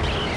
Yeah.